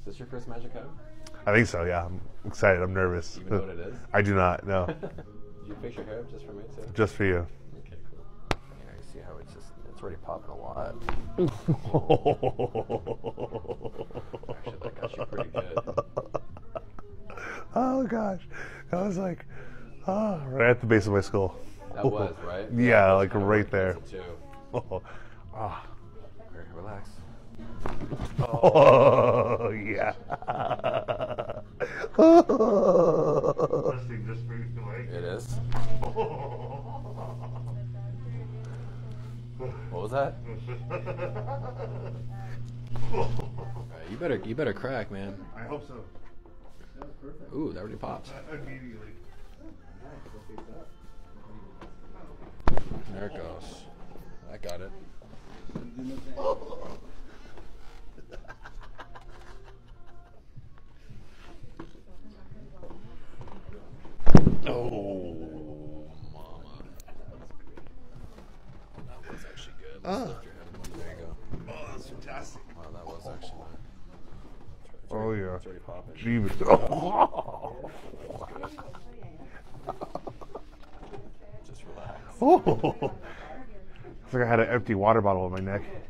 Is this your first Magic Hub? I think so, yeah. I'm excited. I'm nervous. Do you even know what it is? I do not, no. Did you fix your hair up just for me, too? Just for you. Okay, cool. Here, you see how it's just, it's already popping a lot. Actually, that got you pretty good. Oh, gosh. I was like, oh, right at the base of my skull. That was, right? Yeah, that was like right there. Oh. Oh. Very relaxed. Oh, yeah. It is. What was that? You better crack, man. I hope so. Ooh, that already popped. Immediately. There it goes. I got it. Oh, mama. That was actually good. Lift your head up. There you go. Oh, that's fantastic. Wow, that was actually good. Oh, yeah. It's already popping. Jeebus. Just relax. Oh. It's like I had an empty water bottle on my neck.